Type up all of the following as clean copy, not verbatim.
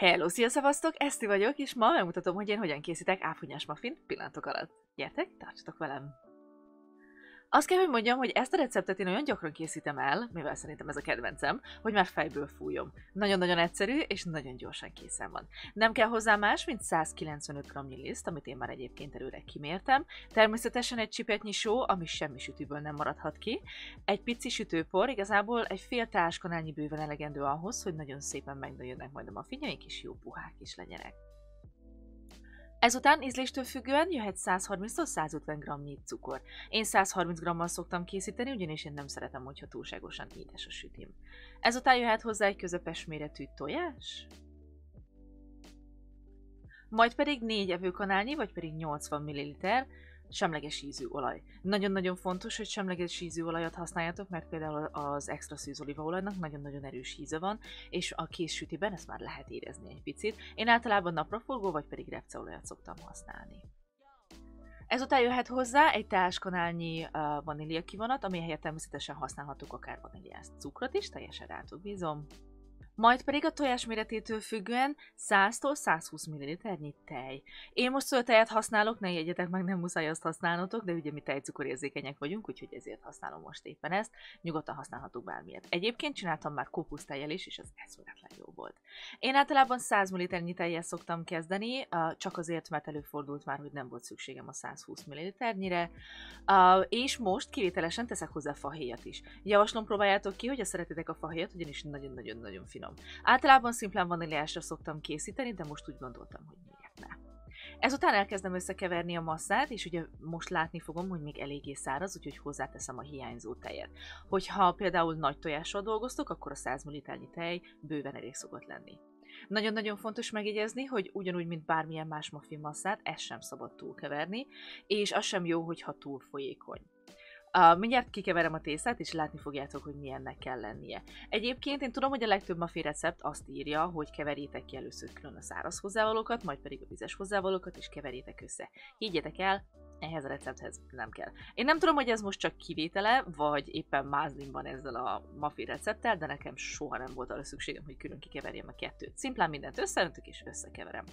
Hello, sziasztok, Eszti vagyok, és ma megmutatom, hogy én hogyan készítek áfonyás muffint pillanatok alatt. Gyertek, tartsatok velem! Azt kell, hogy mondjam, hogy ezt a receptet én olyan gyakran készítem el, mivel szerintem ez a kedvencem, hogy már fejből fújom. Nagyon-nagyon egyszerű, és nagyon gyorsan készen van. Nem kell hozzá más, mint 195 g liszt, amit én már egyébként előre kimértem, természetesen egy csipetnyi só, ami semmi sütőből nem maradhat ki, egy pici sütőpor, igazából egy fél táskanálnyi bőven elegendő ahhoz, hogy nagyon szépen megnőjönnek majd a muffinjaink, és jó puhák is legyenek. Ezután ízléstől függően jöhet 130-150 g cukor. Én 130 g-mal szoktam készíteni, ugyanis én nem szeretem, hogyha túlságosan édes a sütim. Ezután jöhet hozzá egy közepes méretű tojás, majd pedig 4 evőkanálnyi, vagy pedig 80 ml semleges ízű olaj. Nagyon-nagyon fontos, hogy semleges ízű olajat használjatok, mert például az extra szűz olívaolajnak nagyon-nagyon erős íze van, és a kész sütiben ezt már lehet érezni egy picit. Én általában napraforgó, vagy pedig repceolajat szoktam használni. Ezután jöhet hozzá egy táskanálnyi vanília kivonat, ami helyett természetesen használhatok akár vaníliás cukrot is, teljesen rátok bízom. Majd pedig a tojás méretétől függően 100-tól 120 ml-nyi tej. Én most szőltejet használok, ne ijedjetek meg, nem muszáj azt használnotok, de ugye mi tejcukorérzékenyek vagyunk, úgyhogy ezért használom most éppen ezt, nyugodtan használhatok bármilyet. Egyébként csináltam már kókusztejjel is, és az eszméletlen jó volt. Én általában 100 ml-nyi tejjel szoktam kezdeni, csak azért, mert előfordult már, hogy nem volt szükségem a 120 ml-nyire, és most kivételesen teszek hozzá fahéjat is. Javaslom, próbáljátok ki, hogyha szeretitek a fahéjat, ugyanis nagyon-nagyon finom. Általában szimplán vaníliásra szoktam készíteni, de most úgy gondoltam, hogy miért ne. Ezután elkezdem összekeverni a masszát, és ugye most látni fogom, hogy még eléggé száraz, úgyhogy hozzáteszem a hiányzó tejet. Hogyha például nagy tojással dolgoztok, akkor a 100 ml-nyi tej bőven elég szokott lenni. Nagyon-nagyon fontos megjegyezni, hogy ugyanúgy, mint bármilyen más muffin masszát, ezt sem szabad túlkeverni, és az sem jó, hogyha túl folyékony. Mindjárt kikeverem a tésztát, és látni fogjátok, hogy milyennek kell lennie. Egyébként én tudom, hogy a legtöbb muffin recept azt írja, hogy keverjétek ki először külön a száraz hozzávalókat, majd pedig a vizes hozzávalókat, és keverjétek össze. Higgyetek el, ehhez a recepthez nem kell. Én nem tudom, hogy ez most csak kivétele, vagy éppen mázlim van ezzel a muffin recepttel, de nekem soha nem volt arra szükségem, hogy külön kikeverjem a kettőt. Szimplán mindent összeöntök, és összekeverem.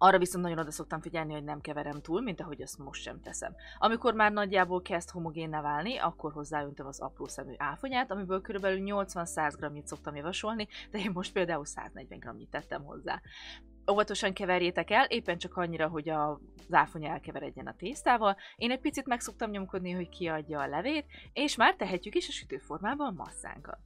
Arra viszont nagyon oda szoktam figyelni, hogy nem keverem túl, mint ahogy azt most sem teszem. Amikor már nagyjából kezd homogénná válni, akkor hozzáöntöm az apró szemű áfonyát, amiből kb. 80-100 g-nyit szoktam javasolni, de én most például 140 g-nyit tettem hozzá. Óvatosan keverjétek el, éppen csak annyira, hogy az áfonya elkeveredjen a tésztával. Én egy picit meg szoktam nyomkodni, hogy kiadja a levét, és már tehetjük is a sütőformába a masszánkat.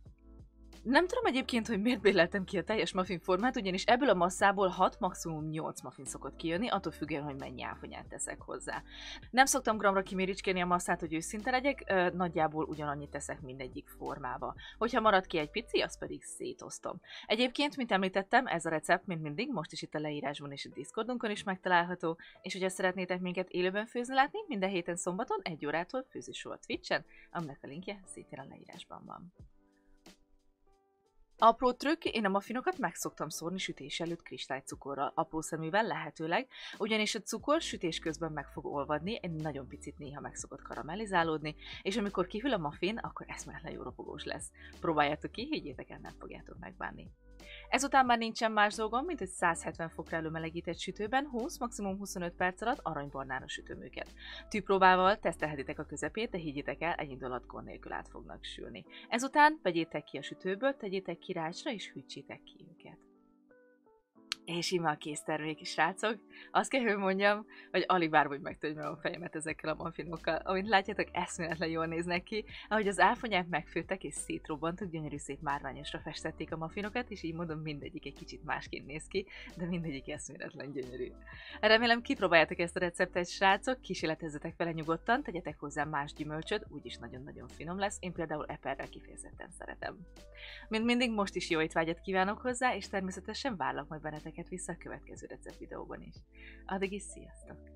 Nem tudom egyébként, hogy miért béreltem ki a teljes muffin formát, ugyanis ebből a masszából 6, maximum 8 muffin szokott kijönni, attól függően, hogy mennyi áfonyát teszek hozzá. Nem szoktam gramra kiméricskélni a masszát, hogy őszinte legyek, nagyjából ugyanannyit teszek mindegyik formába. Hogyha marad ki egy pici, azt pedig szétosztom. Egyébként, mint említettem, ez a recept, mint mindig, most is itt a leírásban és a Discordunkon is megtalálható, és hogyha szeretnétek minket élőben főzni látni, minden héten szombaton 1 órától FőzőShow a Twitchen, aminek a linkje szintén a leírásban van. Apró trükk, én a muffinokat meg szoktam szórni sütés előtt kristálycukorral, apró szeművel lehetőleg, ugyanis a cukor sütés közben meg fog olvadni, egy nagyon picit néha meg szokott karamellizálódni, és amikor kihűl a muffin, akkor eszméletlen jó ropogós lesz. Próbáljátok ki, higgyétek el, nem fogjátok megbánni. Ezután már nincsen más dolgom, mint hogy 170 fokra előmelegített sütőben 20, maximum 25 perc alatt aranybarnára sütöm őket. Tűpróbával tesztelhetitek a közepét, de higgyétek el, egy gond nélkül át fognak sülni. Ezután vegyétek ki a sütőből, tegyétek ki rácsra és hűtsétek ki őket. És íme a kész termék, srácok. Azt kell, hogy mondjam, hogy alig várom, hogy megtörjem a fejemet ezekkel a muffinokkal. Amint látjátok, eszméletlen jól néznek ki, ahogy az áfonyák megfőttek és szétrobbantak, gyönyörű szép márványosra festették a muffinokat, és így mondom, mindegyik egy kicsit másként néz ki, de mindegyik eszméletlen gyönyörű. Remélem, kipróbáljátok ezt a receptet, srácok, kísérletezzetek vele nyugodtan, tegyetek hozzá más gyümölcsöt, úgyis nagyon-nagyon finom lesz, én például eperrel kifejezetten szeretem. Mint mindig, most is jó étvágyat kívánok hozzá, és természetesen várlak majd benneteket vissza a következő recept videóban is. Addig is sziasztok!